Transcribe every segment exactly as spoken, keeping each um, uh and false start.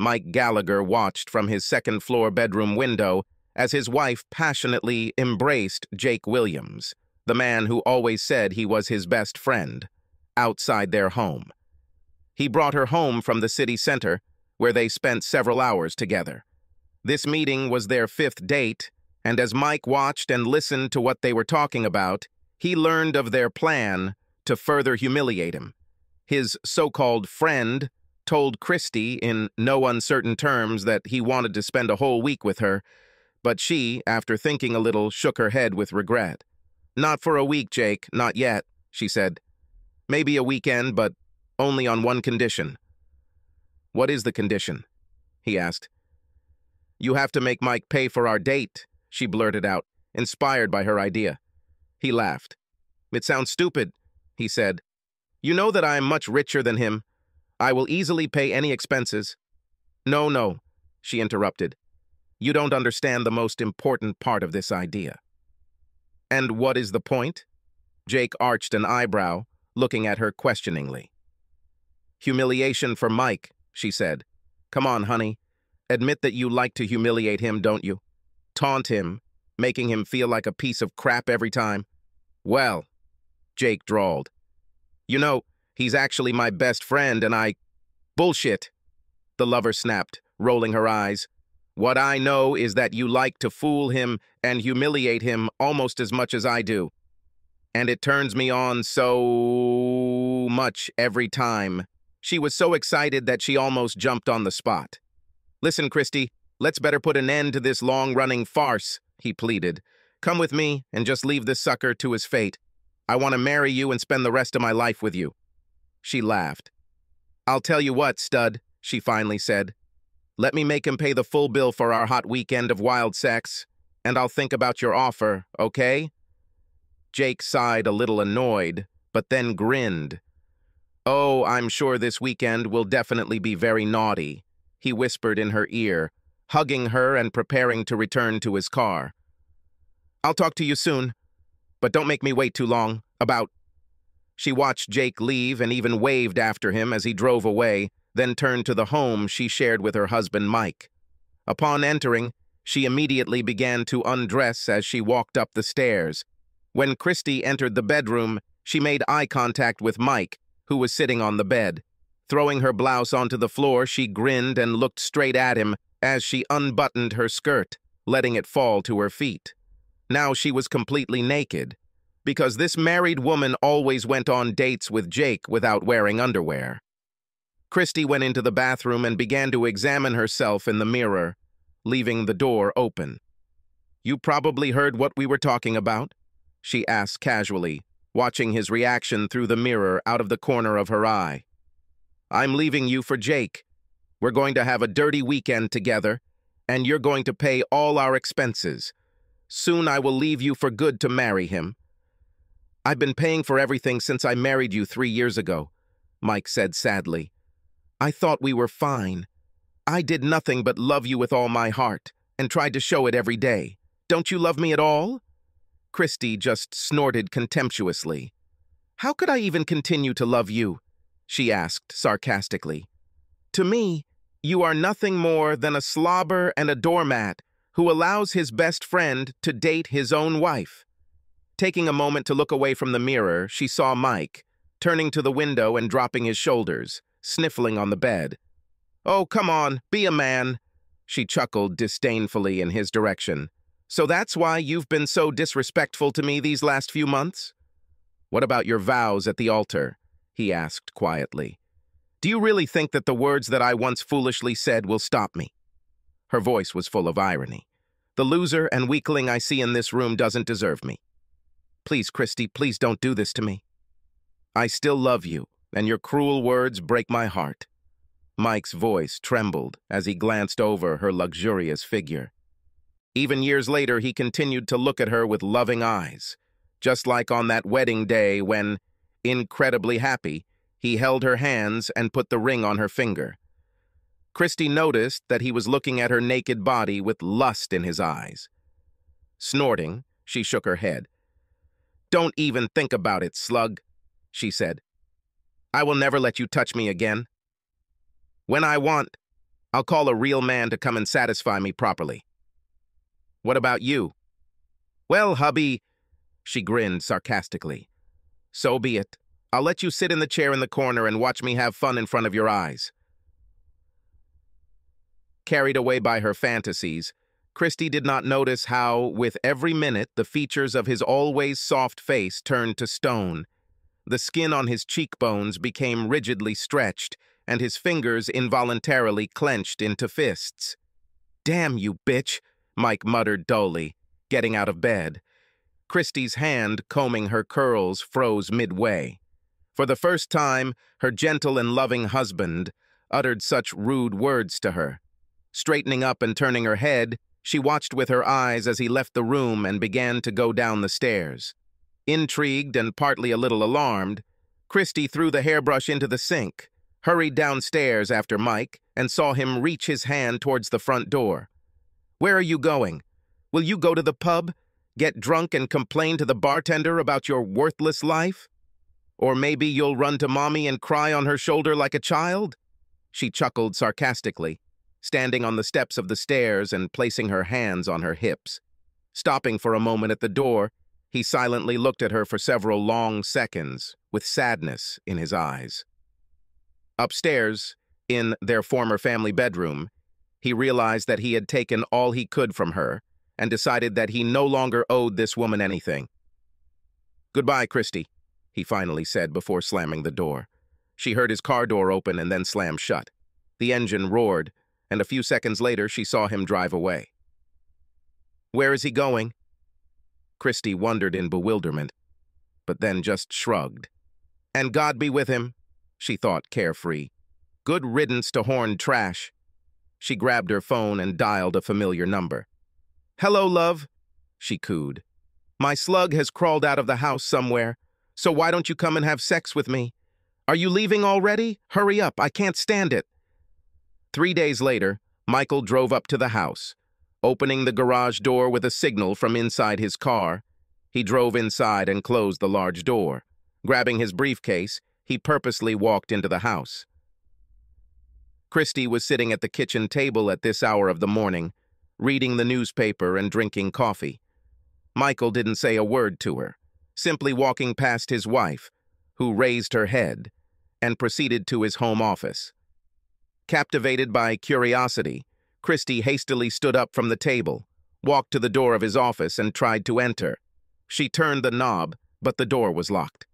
Mike Gallagher watched from his second-floor bedroom window as his wife passionately embraced Jake Williams, the man who always said he was his best friend, outside their home. He brought her home from the city center, where they spent several hours together. This meeting was their fifth date, and as Mike watched and listened to what they were talking about, he learned of their plan to further humiliate him. His so-called friend told Christy in no uncertain terms that he wanted to spend a whole week with her, but she, after thinking a little, shook her head with regret. "Not for a week, Jake, not yet," she said. "Maybe a weekend, but only on one condition." "What is the condition?" he asked. "You have to make Mike pay for our date," she blurted out, inspired by her idea. He laughed. "It sounds stupid," he said. "You know that I am much richer than him. I will easily pay any expenses." "No, no," she interrupted. "You don't understand the most important part of this idea." "And what is the point?" Jake arched an eyebrow, looking at her questioningly. "Humiliation for Mike," she said. "Come on, honey. Admit that you like to humiliate him, don't you? Taunt him, making him feel like a piece of crap every time." "Well," Jake drawled, "you know, he's actually my best friend and I—" "Bullshit," the lover snapped, rolling her eyes. "What I know is that you like to fool him and humiliate him almost as much as I do. And it turns me on so much every time." She was so excited that she almost jumped on the spot. "Listen, Christy, let's better put an end to this long-running farce," he pleaded. "Come with me and just leave this sucker to his fate. I want to marry you and spend the rest of my life with you." She laughed. "I'll tell you what, stud," she finally said. "Let me make him pay the full bill for our hot weekend of wild sex, and I'll think about your offer, okay?" Jake sighed, a little annoyed, but then grinned. "Oh, I'm sure this weekend will definitely be very naughty," he whispered in her ear, hugging her and preparing to return to his car. "I'll talk to you soon, but don't make me wait too long, about—" She watched Jake leave and even waved after him as he drove away, then turned to the home she shared with her husband, Mike. Upon entering, she immediately began to undress as she walked up the stairs. When Christy entered the bedroom, she made eye contact with Mike, who was sitting on the bed. Throwing her blouse onto the floor, she grinned and looked straight at him as she unbuttoned her skirt, letting it fall to her feet. Now she was completely naked, because this married woman always went on dates with Jake without wearing underwear. Christy went into the bathroom and began to examine herself in the mirror, leaving the door open. "You probably heard what we were talking about?" she asked casually, watching his reaction through the mirror out of the corner of her eye. "I'm leaving you for Jake. We're going to have a dirty weekend together, and you're going to pay all our expenses. Soon I will leave you for good to marry him." "I've been paying for everything since I married you three years ago," Mike said sadly. "I thought we were fine. I did nothing but love you with all my heart, and tried to show it every day. Don't you love me at all?" Christy just snorted contemptuously. "How could I even continue to love you?" she asked sarcastically. "To me, you are nothing more than a slobber and a doormat who allows his best friend to date his own wife." Taking a moment to look away from the mirror, she saw Mike, turning to the window and dropping his shoulders, sniffling on the bed. "Oh, come on, be a man," she chuckled disdainfully in his direction. "So that's why you've been so disrespectful to me these last few months?" "What about your vows at the altar?" he asked quietly. "Do you really think that the words that I once foolishly said will stop me?" Her voice was full of irony. "The loser and weakling I see in this room doesn't deserve me. Please, Christy, please don't do this to me. I still love you, and your cruel words break my heart." Mike's voice trembled as he glanced over her luxurious figure. Even years later, he continued to look at her with loving eyes, just like on that wedding day when, incredibly happy, he held her hands and put the ring on her finger. Christy noticed that he was looking at her naked body with lust in his eyes. Snorting, she shook her head. "Don't even think about it, slug," she said. "I will never let you touch me again. When I want, I'll call a real man to come and satisfy me properly. What about you? Well, hubby, she grinned sarcastically. So be it. I'll let you sit in the chair in the corner and watch me have fun in front of your eyes. Carried away by her fantasies, Christy did not notice how, with every minute, the features of his always soft face turned to stone. The skin on his cheekbones became rigidly stretched, and his fingers involuntarily clenched into fists. Damn you, bitch, Mike muttered dully, getting out of bed. Christy's hand, combing her curls, froze midway. For the first time, her gentle and loving husband uttered such rude words to her. Straightening up and turning her head, she watched with her eyes as he left the room and began to go down the stairs. Intrigued and partly a little alarmed, Christy threw the hairbrush into the sink, hurried downstairs after Mike, and saw him reach his hand towards the front door. Where are you going? Will you go to the pub? Get drunk and complain to the bartender about your worthless life? Or maybe you'll run to mommy and cry on her shoulder like a child? She chuckled sarcastically, standing on the steps of the stairs and placing her hands on her hips. Stopping for a moment at the door, he silently looked at her for several long seconds, with sadness in his eyes. Upstairs, in their former family bedroom, he realized that he had taken all he could from her, and decided that he no longer owed this woman anything. Goodbye, Christy, he finally said before slamming the door. She heard his car door open and then slam shut. The engine roared, and a few seconds later she saw him drive away. Where is he going? Christy wondered in bewilderment, but then just shrugged. And God be with him, she thought carefree. Good riddance to horned trash. She grabbed her phone and dialed a familiar number. Hello, love, she cooed. My slug has crawled out of the house somewhere, so why don't you come and have sex with me? Are you leaving already? Hurry up, I can't stand it. Three days later, Michael drove up to the house. Opening the garage door with a signal from inside his car, he drove inside and closed the large door. Grabbing his briefcase, he purposely walked into the house. Christy was sitting at the kitchen table at this hour of the morning, reading the newspaper and drinking coffee. Michael didn't say a word to her, simply walking past his wife, who raised her head, and proceeded to his home office. Captivated by curiosity, Christy hastily stood up from the table, walked to the door of his office, and tried to enter. She turned the knob, but the door was locked.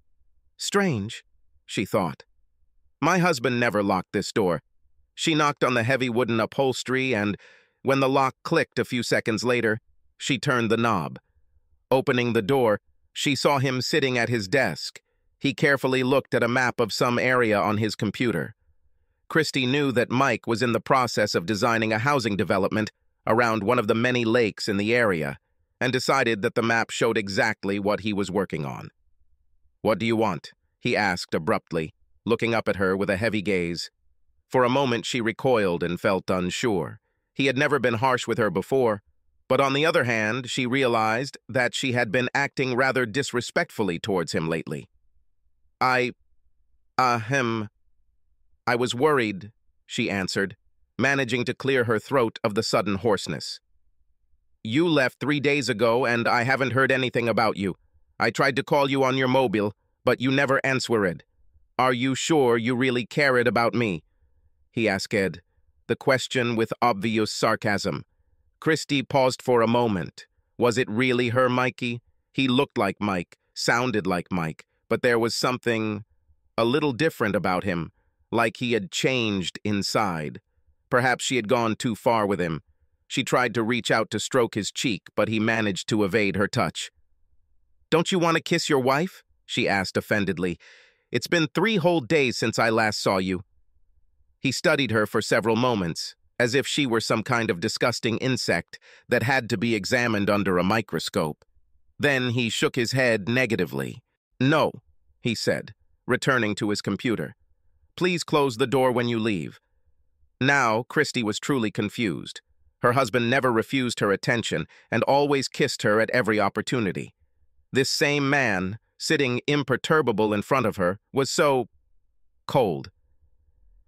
Strange, she thought. My husband never locked this door. She knocked on the heavy wooden upholstery, and when the lock clicked a few seconds later, she turned the knob. Opening the door, she saw him sitting at his desk. He carefully looked at a map of some area on his computer. Christy knew that Mike was in the process of designing a housing development around one of the many lakes in the area, and decided that the map showed exactly what he was working on. What do you want? He asked abruptly, looking up at her with a heavy gaze. For a moment she recoiled and felt unsure. He had never been harsh with her before, but on the other hand, she realized that she had been acting rather disrespectfully towards him lately. I, ahem, I was worried, she answered, managing to clear her throat of the sudden hoarseness. You left three days ago and I haven't heard anything about you. I tried to call you on your mobile, but you never answered. Are you sure you really cared about me? He asked the question with obvious sarcasm. Christy paused for a moment. Was it really her, Mikey? He looked like Mike, sounded like Mike, but there was something a little different about him, like he had changed inside. Perhaps she had gone too far with him. She tried to reach out to stroke his cheek, but he managed to evade her touch. Don't you want to kiss your wife? She asked offendedly. It's been three whole days since I last saw you. He studied her for several moments, as if she were some kind of disgusting insect that had to be examined under a microscope. Then he shook his head negatively. No, he said, returning to his computer. Please close the door when you leave. Now, Christy was truly confused. Her husband never refused her attention and always kissed her at every opportunity. This same man, sitting imperturbable in front of her, was so cold.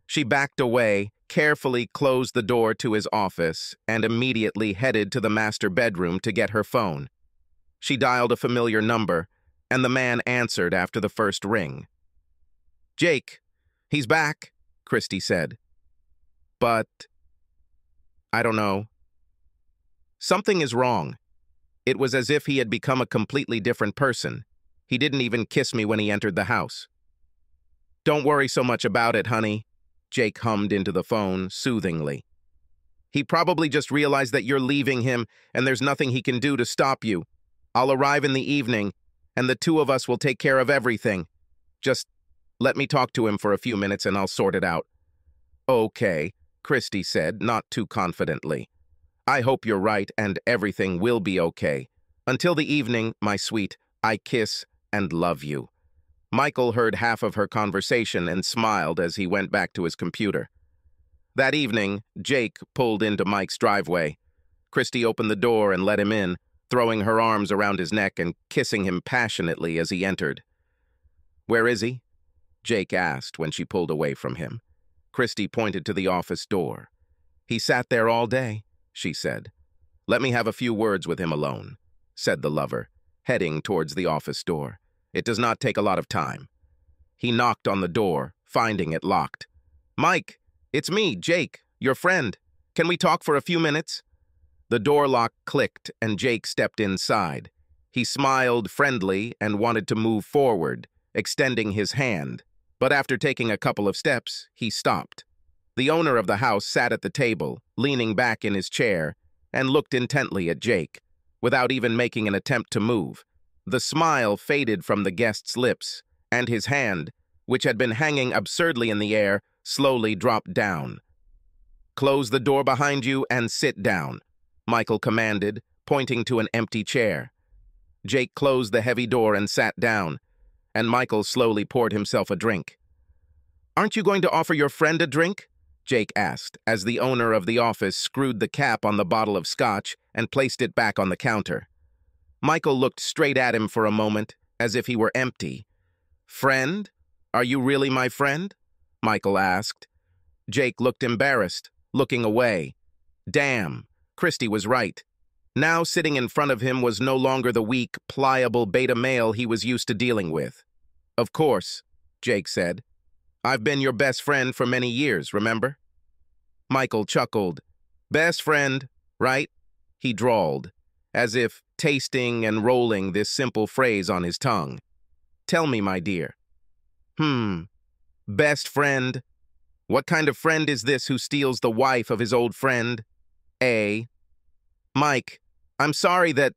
She backed away, carefully closed the door to his office and immediately headed to the master bedroom to get her phone. She dialed a familiar number, and the man answered after the first ring. "Jake, he's back," Christy said. "But I don't know. Something is wrong." It was as if he had become a completely different person. He didn't even kiss me when he entered the house. "Don't worry so much about it, honey," Jake hummed into the phone soothingly. "He probably just realized that you're leaving him and there's nothing he can do to stop you. I'll arrive in the evening and the two of us will take care of everything. Just let me talk to him for a few minutes and I'll sort it out." "Okay," Christy said, not too confidently. "I hope you're right and everything will be okay. Until the evening, my sweet, I kiss and love you." Michael heard half of her conversation and smiled as he went back to his computer. That evening, Jake pulled into Mike's driveway. Christy opened the door and let him in, throwing her arms around his neck and kissing him passionately as he entered. "Where is he?" Jake asked when she pulled away from him. Christy pointed to the office door. "He sat there all day," she said. "Let me have a few words with him alone," said the lover, heading towards the office door. "It does not take a lot of time." He knocked on the door, finding it locked. "Mike, it's me, Jake, your friend. Can we talk for a few minutes?" The door lock clicked and Jake stepped inside. He smiled friendly and wanted to move forward, extending his hand, but after taking a couple of steps, he stopped. The owner of the house sat at the table, leaning back in his chair, and looked intently at Jake, without even making an attempt to move. The smile faded from the guest's lips, and his hand, which had been hanging absurdly in the air, slowly dropped down. "Close the door behind you and sit down," Michael commanded, pointing to an empty chair. Jake closed the heavy door and sat down, and Michael slowly poured himself a drink. "Aren't you going to offer your friend a drink?" Jake asked, as the owner of the office screwed the cap on the bottle of scotch and placed it back on the counter. Michael looked straight at him for a moment, as if he were empty. "Friend? Are you really my friend?" Michael asked. Jake looked embarrassed, looking away. Damn, Christy was right. Now sitting in front of him was no longer the weak, pliable beta male he was used to dealing with. "Of course," Jake said. "I've been your best friend for many years, remember?" Michael chuckled. "Best friend, right?" he drawled, as if tasting and rolling this simple phrase on his tongue. "Tell me, my dear." Hmm. Best friend. What kind of friend is this who steals the wife of his old friend? Eh? "Mike, I'm sorry that,"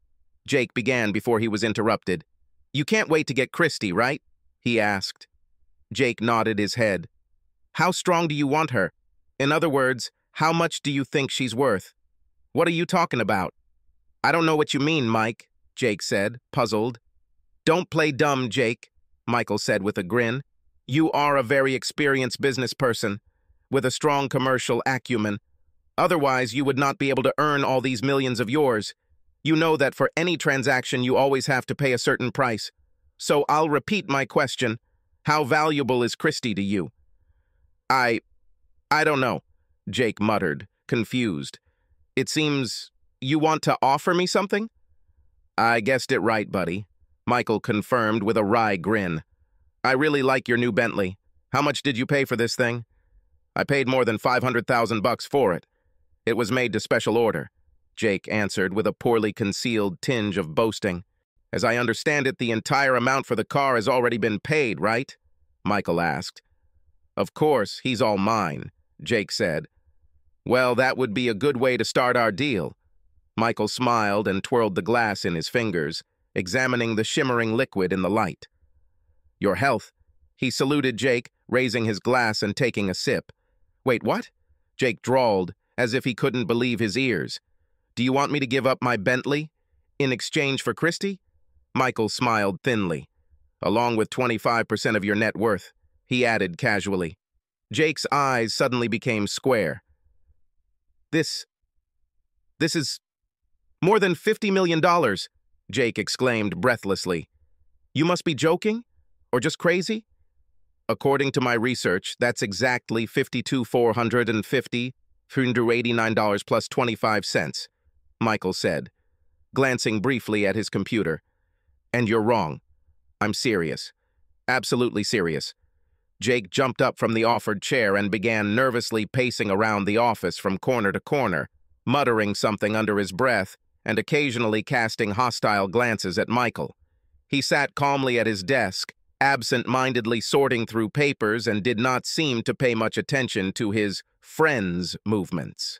Jake began before he was interrupted. "You can't wait to get Christy, right?" he asked. Jake nodded his head. "How strong do you want her? In other words, how much do you think she's worth?" "What are you talking about?" "I don't know what you mean, Mike," Jake said, puzzled. "Don't play dumb, Jake," Michael said with a grin. "You are a very experienced business person, with a strong commercial acumen. Otherwise, you would not be able to earn all these millions of yours. You know that for any transaction, you always have to pay a certain price. So I'll repeat my question. How valuable is Christy to you?" I... I don't know," Jake muttered, confused. "It seems... You want to offer me something?" "I guessed it right, buddy," Michael confirmed with a wry grin. "I really like your new Bentley. How much did you pay for this thing?" "I paid more than five hundred thousand bucks for it. It was made to special order," Jake answered with a poorly concealed tinge of boasting. "As I understand it, the entire amount for the car has already been paid, right?" Michael asked. "Of course, he's all mine," Jake said. "Well, that would be a good way to start our deal." Michael smiled and twirled the glass in his fingers, examining the shimmering liquid in the light. "Your health," he saluted Jake, raising his glass and taking a sip. "Wait, what?" Jake drawled, as if he couldn't believe his ears. "Do you want me to give up my Bentley in exchange for Christy?" Michael smiled thinly. "Along with twenty-five percent of your net worth," he added casually. Jake's eyes suddenly became square. This... this is... "More than fifty million dollars, Jake exclaimed breathlessly. "You must be joking? Or just crazy?" According to my research, that's exactly fifty-two thousand four hundred fifty dollars, three hundred eighty-nine dollars plus twenty-five cents, Michael said, glancing briefly at his computer. And you're wrong. I'm serious. Absolutely serious. Jake jumped up from the offered chair and began nervously pacing around the office from corner to corner, muttering something under his breath and occasionally casting hostile glances at Michael. He sat calmly at his desk, absent-mindedly sorting through papers, and did not seem to pay much attention to his friend's movements.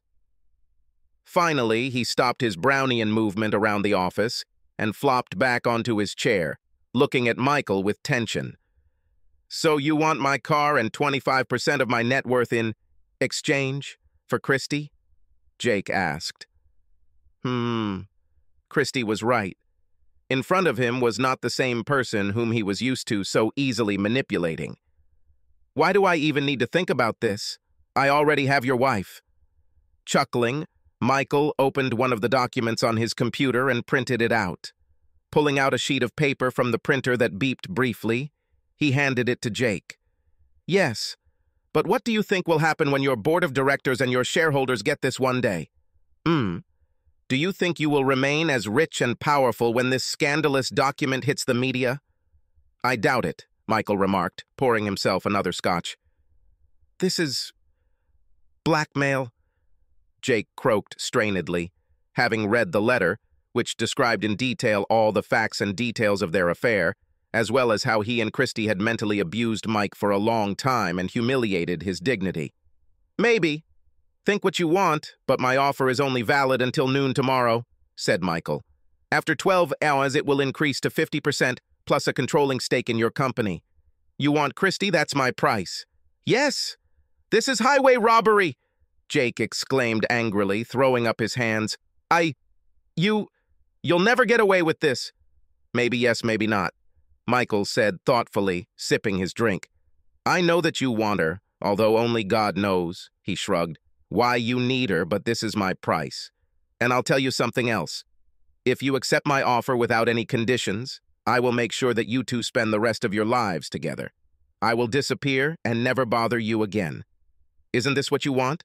Finally, he stopped his Brownian movement around the office and flopped back onto his chair, looking at Michael with tension. So you want my car and twenty-five percent of my net worth in exchange for Christy? Jake asked. Hmm. Christy was right. In front of him was not the same person whom he was used to so easily manipulating. Why do I even need to think about this? I already have your wife. Chuckling, Michael opened one of the documents on his computer and printed it out. Pulling out a sheet of paper from the printer that beeped briefly, he handed it to Jake. Yes, but what do you think will happen when your board of directors and your shareholders get this one day? Hmm. Do you think you will remain as rich and powerful when this scandalous document hits the media? I doubt it, Michael remarked, pouring himself another scotch. This is blackmail, Jake croaked strainedly, having read the letter, which described in detail all the facts and details of their affair, as well as how he and Christy had mentally abused Mike for a long time and humiliated his dignity. Maybe. Think what you want, but my offer is only valid until noon tomorrow, said Michael. After twelve hours, it will increase to fifty percent plus a controlling stake in your company. You want Christy? That's my price. Yes, this is highway robbery, Jake exclaimed angrily, throwing up his hands. I, you, you'll never get away with this. Maybe yes, maybe not, Michael said thoughtfully, sipping his drink. I know that you want her, although only God knows, he shrugged. Why you need her, but this is my price. And I'll tell you something else. If you accept my offer without any conditions, I will make sure that you two spend the rest of your lives together. I will disappear and never bother you again. Isn't this what you want?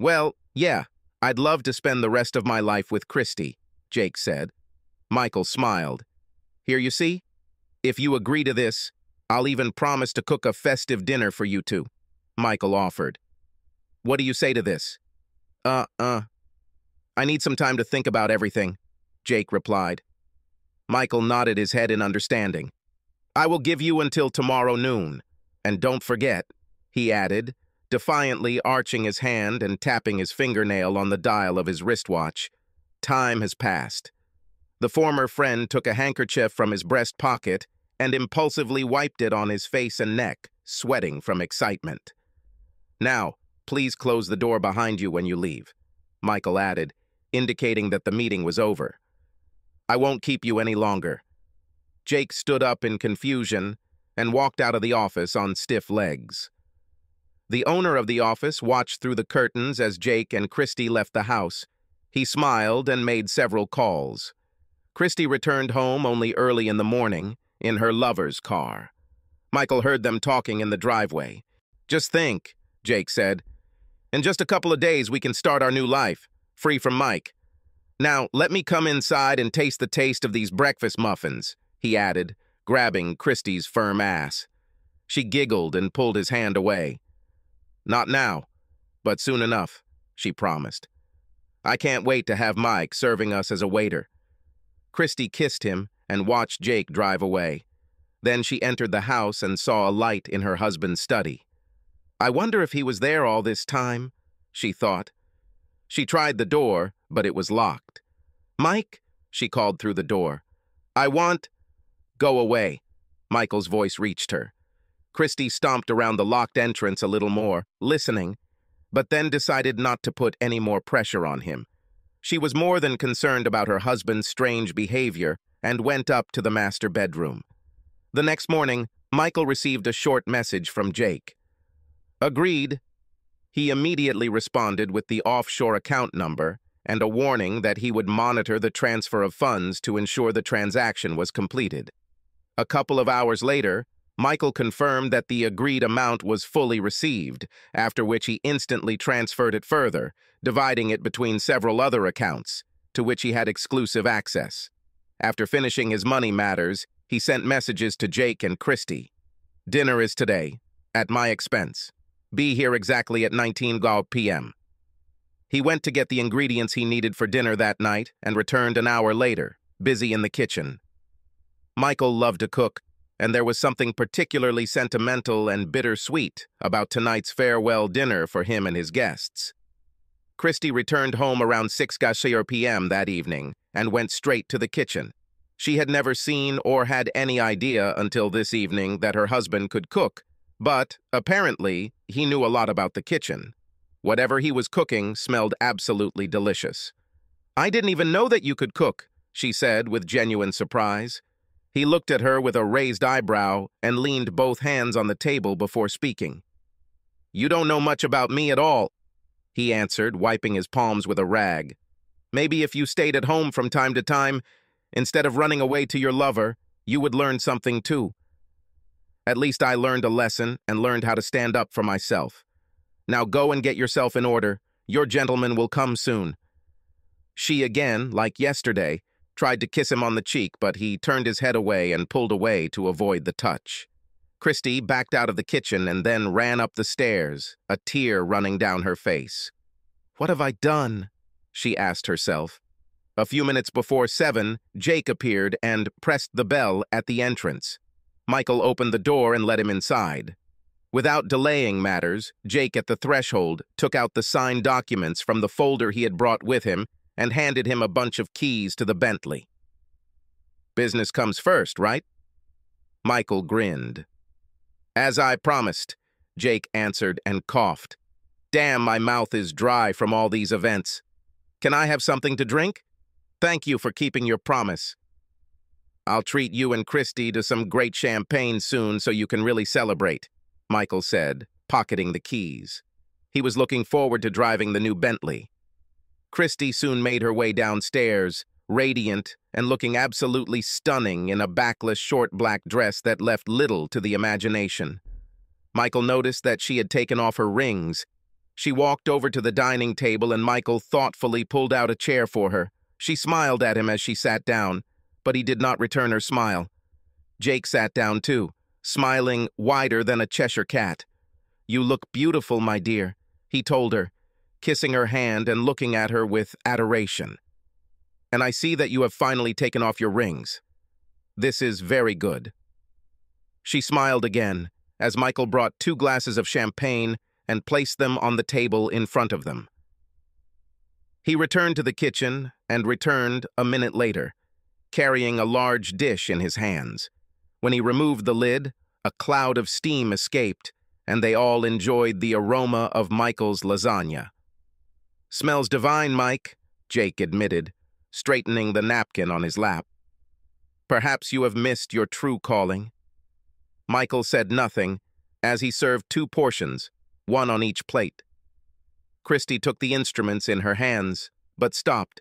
Well, yeah, I'd love to spend the rest of my life with Christy, Jake said. Michael smiled. Here you see? If you agree to this, I'll even promise to cook a festive dinner for you two, Michael offered. What do you say to this? Uh, uh. I need some time to think about everything, Jake replied. Michael nodded his head in understanding. I will give you until tomorrow noon. And don't forget, he added, defiantly arching his hand and tapping his fingernail on the dial of his wristwatch. Time has passed. The former friend took a handkerchief from his breast pocket and impulsively wiped it on his face and neck, sweating from excitement. Now, please close the door behind you when you leave, Michael added, indicating that the meeting was over. I won't keep you any longer. Jake stood up in confusion and walked out of the office on stiff legs. The owner of the office watched through the curtains as Jake and Christy left the house. He smiled and made several calls. Christy returned home only early in the morning, in her lover's car. Michael heard them talking in the driveway. Just think, Jake said. In just a couple of days, we can start our new life, free from Mike. Now, let me come inside and taste the taste of these breakfast muffins, he added, grabbing Christy's firm ass. She giggled and pulled his hand away. Not now, but soon enough, she promised. I can't wait to have Mike serving us as a waiter. Christy kissed him and watched Jake drive away. Then she entered the house and saw a light in her husband's study. I wonder if he was there all this time, she thought. She tried the door, but it was locked. Mike, she called through the door. I want... Go away, Michael's voice reached her. Christy stomped around the locked entrance a little more, listening, but then decided not to put any more pressure on him. She was more than concerned about her husband's strange behavior and went up to the master bedroom. The next morning, Michael received a short message from Jake. Agreed. He immediately responded with the offshore account number and a warning that he would monitor the transfer of funds to ensure the transaction was completed. A couple of hours later, Michael confirmed that the agreed amount was fully received, after which he instantly transferred it further, dividing it between several other accounts, to which he had exclusive access. After finishing his money matters, he sent messages to Jake and Christy. Dinner is today, at my expense. Be here exactly at nineteen p m He went to get the ingredients he needed for dinner that night and returned an hour later, busy in the kitchen. Michael loved to cook, and there was something particularly sentimental and bittersweet about tonight's farewell dinner for him and his guests. Christy returned home around six p m that evening and went straight to the kitchen. She had never seen or had any idea until this evening that her husband could cook, but, apparently, he knew a lot about the kitchen. Whatever he was cooking smelled absolutely delicious. "I didn't even know that you could cook," she said with genuine surprise. He looked at her with a raised eyebrow and leaned both hands on the table before speaking. "You don't know much about me at all," he answered, wiping his palms with a rag. "Maybe if you stayed at home from time to time, instead of running away to your lover, you would learn something too. At least I learned a lesson and learned how to stand up for myself. Now go and get yourself in order. Your gentleman will come soon." She again, like yesterday, tried to kiss him on the cheek, but he turned his head away and pulled away to avoid the touch. Christy backed out of the kitchen and then ran up the stairs, a tear running down her face. "What have I done?" she asked herself. A few minutes before seven, Jake appeared and pressed the bell at the entrance. Michael opened the door and let him inside. Without delaying matters, Jake at the threshold took out the signed documents from the folder he had brought with him and handed him a bunch of keys to the Bentley. "Business comes first, right?" Michael grinned. "As I promised," Jake answered and coughed. "Damn, my mouth is dry from all these events. Can I have something to drink? Thank you for keeping your promise. I'll treat you and Christy to some great champagne soon so you can really celebrate," Michael said, pocketing the keys. He was looking forward to driving the new Bentley. Christy soon made her way downstairs, radiant and looking absolutely stunning in a backless short black dress that left little to the imagination. Michael noticed that she had taken off her rings. She walked over to the dining table and Michael thoughtfully pulled out a chair for her. She smiled at him as she sat down, but he did not return her smile. Jake sat down too, smiling wider than a Cheshire cat. "You look beautiful, my dear," he told her, kissing her hand and looking at her with adoration. "And I see that you have finally taken off your rings. This is very good." She smiled again as Michael brought two glasses of champagne and placed them on the table in front of them. He returned to the kitchen and returned a minute later, carrying a large dish in his hands. When he removed the lid, a cloud of steam escaped, and they all enjoyed the aroma of Michael's lasagna. "Smells divine, Mike," Jake admitted, straightening the napkin on his lap. "Perhaps you have missed your true calling." Michael said nothing, as he served two portions, one on each plate. Christy took the instruments in her hands, but stopped,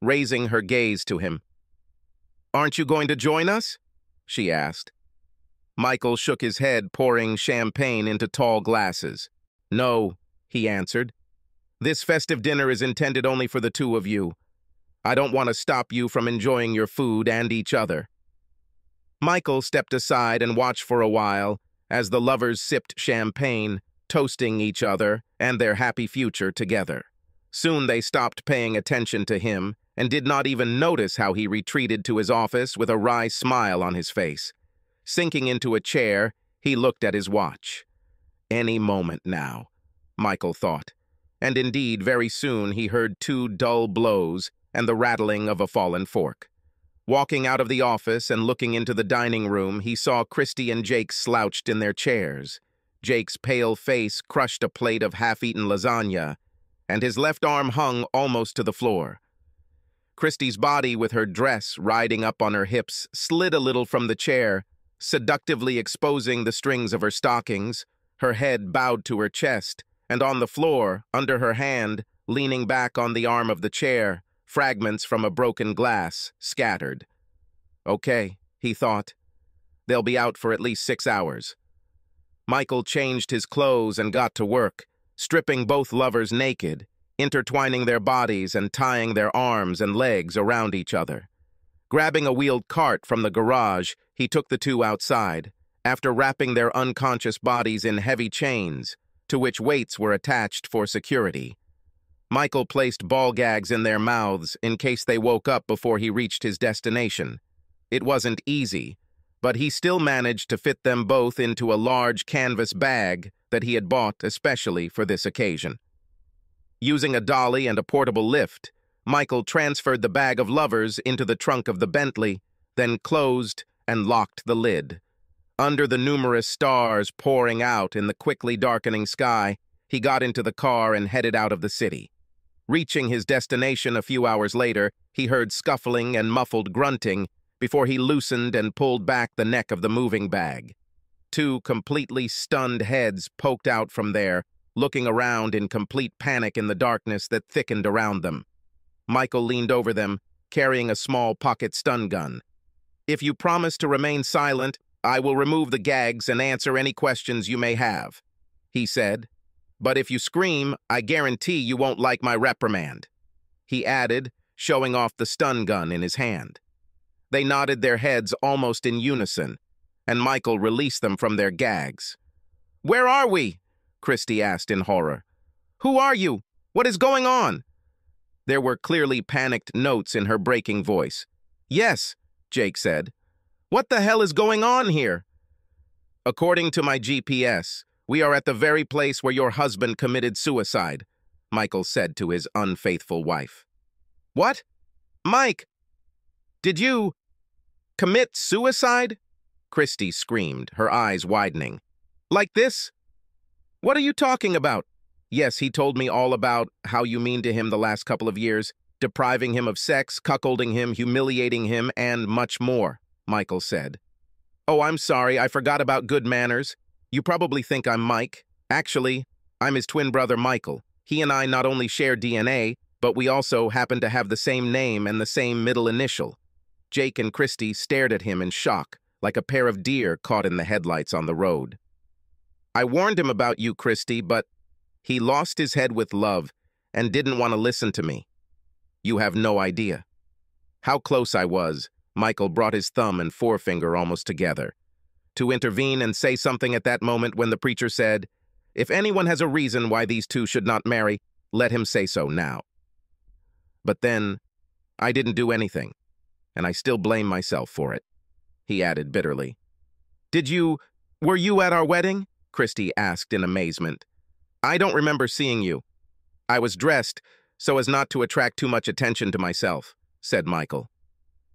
raising her gaze to him. "Aren't you going to join us?" she asked. Michael shook his head, pouring champagne into tall glasses. "No," he answered. "This festive dinner is intended only for the two of you. I don't want to stop you from enjoying your food and each other." Michael stepped aside and watched for a while as the lovers sipped champagne, toasting each other and their happy future together. Soon they stopped paying attention to him and did not even notice how he retreated to his office with a wry smile on his face. Sinking into a chair, he looked at his watch. Any moment now, Michael thought, and indeed very soon he heard two dull blows and the rattling of a fallen fork. Walking out of the office and looking into the dining room, he saw Christy and Jake slouched in their chairs. Jake's pale face crushed a plate of half-eaten lasagna, and his left arm hung almost to the floor. Christy's body, with her dress riding up on her hips, slid a little from the chair, seductively exposing the strings of her stockings, her head bowed to her chest, and on the floor, under her hand, leaning back on the arm of the chair, fragments from a broken glass scattered. "Okay," he thought. They'll be out for at least six hours. Michael changed his clothes and got to work, stripping both lovers naked, intertwining their bodies and tying their arms and legs around each other. Grabbing a wheeled cart from the garage, he took the two outside, after wrapping their unconscious bodies in heavy chains, to which weights were attached for security. Michael placed ball gags in their mouths in case they woke up before he reached his destination. It wasn't easy, but he still managed to fit them both into a large canvas bag that he had bought especially for this occasion. Using a dolly and a portable lift, Michael transferred the bag of lovers into the trunk of the Bentley, then closed and locked the lid. Under the numerous stars pouring out in the quickly darkening sky, he got into the car and headed out of the city. Reaching his destination a few hours later, he heard scuffling and muffled grunting before he loosened and pulled back the neck of the moving bag. Two completely stunned heads poked out from there, looking around in complete panic in the darkness that thickened around them. Michael leaned over them, carrying a small pocket stun gun. "If you promise to remain silent, I will remove the gags and answer any questions you may have," he said. "But if you scream, I guarantee you won't like my reprimand," he added, showing off the stun gun in his hand. They nodded their heads almost in unison, and Michael released them from their gags. "Where are we?" Christie asked in horror. "Who are you? What is going on?" There were clearly panicked notes in her breaking voice. "Yes," Jake said. "What the hell is going on here?" "According to my G P S, we are at the very place where your husband committed suicide," Michael said to his unfaithful wife. "What? Mike, did you commit suicide?" Christie screamed, her eyes widening. "Like this? What are you talking about?" "Yes, he told me all about how you mean to him the last couple of years, depriving him of sex, cuckolding him, humiliating him, and much more," Michael said. "Oh, I'm sorry, I forgot about good manners. You probably think I'm Mike. Actually, I'm his twin brother Michael. He and I not only share D N A, but we also happen to have the same name and the same middle initial." Jake and Christie stared at him in shock, like a pair of deer caught in the headlights on the road. "I warned him about you, Christie, but he lost his head with love and didn't want to listen to me. You have no idea how close I was." Michael brought his thumb and forefinger almost together to intervene and say something at that moment when the preacher said, "If anyone has a reason why these two should not marry, let him say so now." "But then, I didn't do anything, and I still blame myself for it," he added bitterly. "Did you, were you at our wedding?" Christie asked in amazement. "I don't remember seeing you. I was dressed so as not to attract too much attention to myself," said Michael.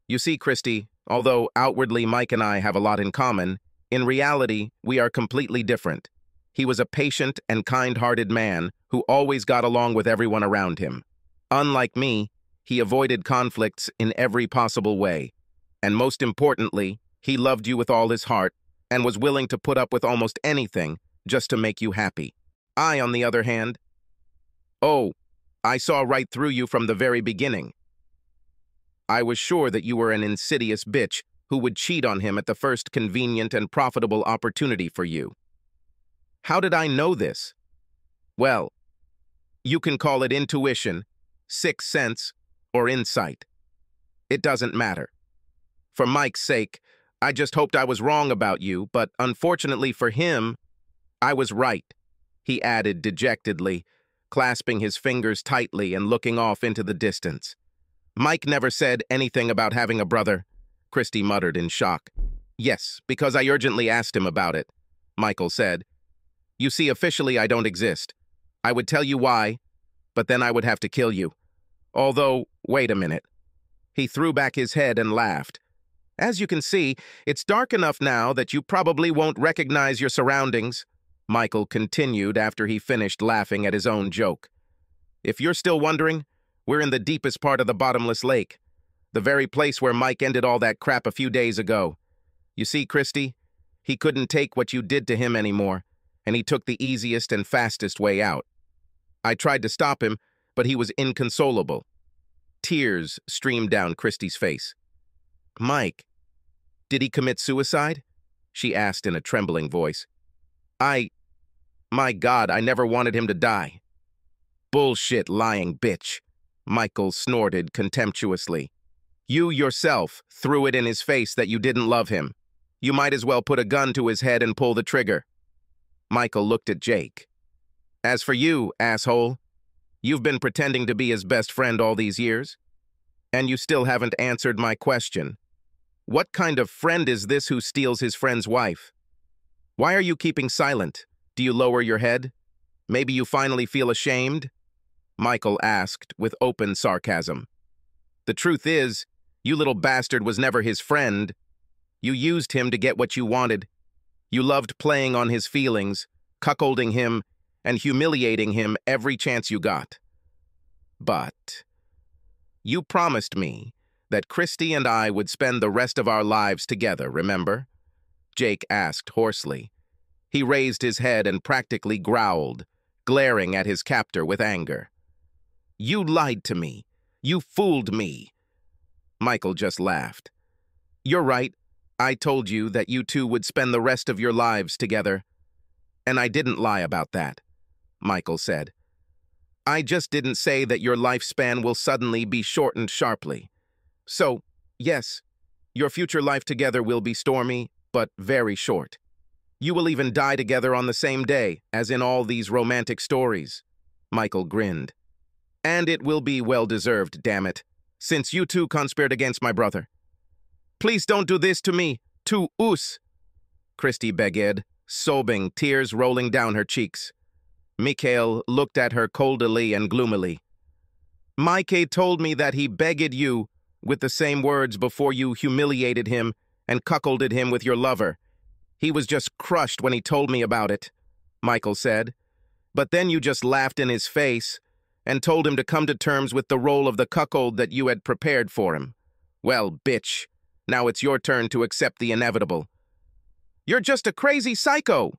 "You see, Christie, although outwardly Mike and I have a lot in common, in reality, we are completely different. He was a patient and kind-hearted man who always got along with everyone around him. Unlike me, he avoided conflicts in every possible way. And most importantly, he loved you with all his heart and was willing to put up with almost anything just to make you happy. I, on the other hand, oh, I saw right through you from the very beginning. I was sure that you were an insidious bitch who would cheat on him at the first convenient and profitable opportunity for you." "How did I know this?" "Well, you can call it intuition, sixth sense, or insight. It doesn't matter. For Mike's sake, I just hoped I was wrong about you, but unfortunately for him, I was right," he added dejectedly, clasping his fingers tightly and looking off into the distance. "Mike never said anything about having a brother," Christie muttered in shock. "Yes, because I urgently asked him about it," Michael said. "You see, officially I don't exist. I would tell you why, but then I would have to kill you. Although, wait a minute." He threw back his head and laughed. "As you can see, it's dark enough now that you probably won't recognize your surroundings," Michael continued after he finished laughing at his own joke. "If you're still wondering, we're in the deepest part of the bottomless lake, the very place where Mike ended all that crap a few days ago. You see, Christie, he couldn't take what you did to him anymore, and he took the easiest and fastest way out. I tried to stop him, but he was inconsolable." Tears streamed down Christie's face. "Mike, did he commit suicide?" she asked in a trembling voice. I... My God, I never wanted him to die. Bullshit, lying bitch, Michael snorted contemptuously. You yourself threw it in his face that you didn't love him. You might as well put a gun to his head and pull the trigger. Michael looked at Jake. As for you, asshole, you've been pretending to be his best friend all these years, and you still haven't answered my question. What kind of friend is this who steals his friend's wife? Why are you keeping silent? Do you lower your head? Maybe you finally feel ashamed? Michael asked with open sarcasm. The truth is, you little bastard was never his friend. You used him to get what you wanted. You loved playing on his feelings, cuckolding him, and humiliating him every chance you got. But you promised me that Christy and I would spend the rest of our lives together, remember? Jake asked hoarsely. He raised his head and practically growled, glaring at his captor with anger. You lied to me. You fooled me. Michael just laughed. You're right. I told you that you two would spend the rest of your lives together, and I didn't lie about that, Michael said. I just didn't say that your lifespan will suddenly be shortened sharply. So, yes, your future life together will be stormy, but very short. You will even die together on the same day, as in all these romantic stories, Michael grinned. And it will be well-deserved, damn it, since you two conspired against my brother. Please don't do this to me, to us, Christy begged, sobbing, tears rolling down her cheeks. Mikhail looked at her coldly and gloomily. Mikey told me that he begged you with the same words before you humiliated him and cuckolded him with your lover. He was just crushed when he told me about it, Michael said. But then you just laughed in his face and told him to come to terms with the role of the cuckold that you had prepared for him. Well, bitch. Now it's your turn to accept the inevitable. You're just a crazy psycho!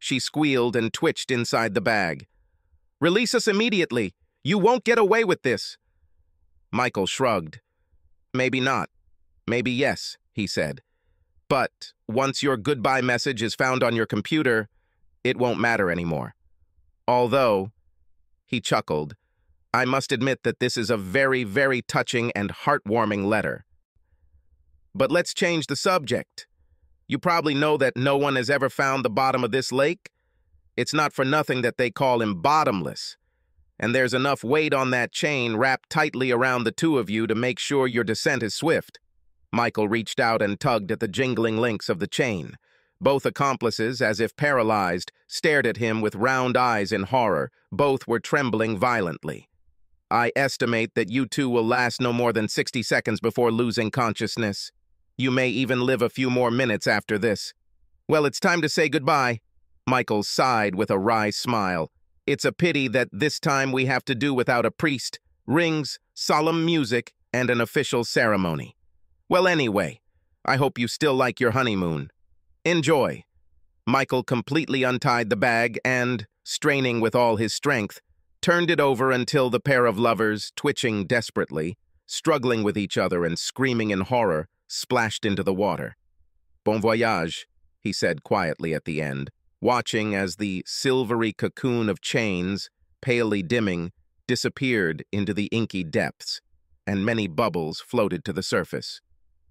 She squealed and twitched inside the bag. Release us immediately. You won't get away with this. Michael shrugged. Maybe not. Maybe yes, he said. But once your goodbye message is found on your computer, it won't matter anymore. Although, he chuckled, I must admit that this is a very, very touching and heartwarming letter. But let's change the subject. You probably know that no one has ever found the bottom of this lake. It's not for nothing that they call him Bottomless. And there's enough weight on that chain wrapped tightly around the two of you to make sure your descent is swift. Michael reached out and tugged at the jingling links of the chain. Both accomplices, as if paralyzed, stared at him with round eyes in horror. Both were trembling violently. I estimate that you two will last no more than sixty seconds before losing consciousness. You may even live a few more minutes after this. Well, it's time to say goodbye. Michael sighed with a wry smile. It's a pity that this time we have to do without a priest, rings, solemn music, and an official ceremony. Well, anyway, I hope you still like your honeymoon. Enjoy. Michael completely untied the bag and, straining with all his strength, turned it over until the pair of lovers, twitching desperately, struggling with each other and screaming in horror, splashed into the water. Bon voyage, he said quietly at the end, watching as the silvery cocoon of chains, palely dimming, disappeared into the inky depths, and many bubbles floated to the surface.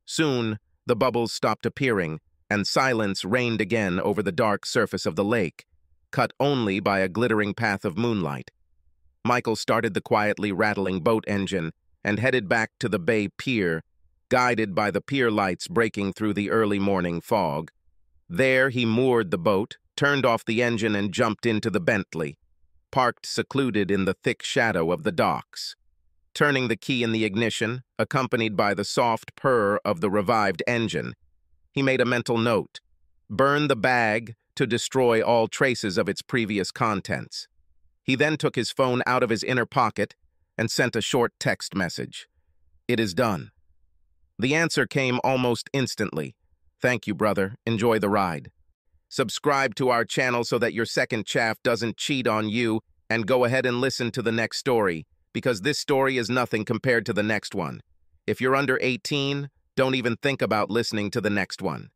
Soon, the bubbles stopped appearing, and silence reigned again over the dark surface of the lake, cut only by a glittering path of moonlight. Michael started the quietly rattling boat engine and headed back to the bay pier, guided by the pier lights breaking through the early morning fog. There he moored the boat, turned off the engine and jumped into the Bentley, parked secluded in the thick shadow of the docks. Turning the key in the ignition, accompanied by the soft purr of the revived engine, he made a mental note, burn the bag to destroy all traces of its previous contents. He then took his phone out of his inner pocket and sent a short text message. It is done. The answer came almost instantly. Thank you, brother. Enjoy the ride. Subscribe to our channel so that your second chaff doesn't cheat on you, and go ahead and listen to the next story, because this story is nothing compared to the next one. If you're under eighteen, don't even think about listening to the next one.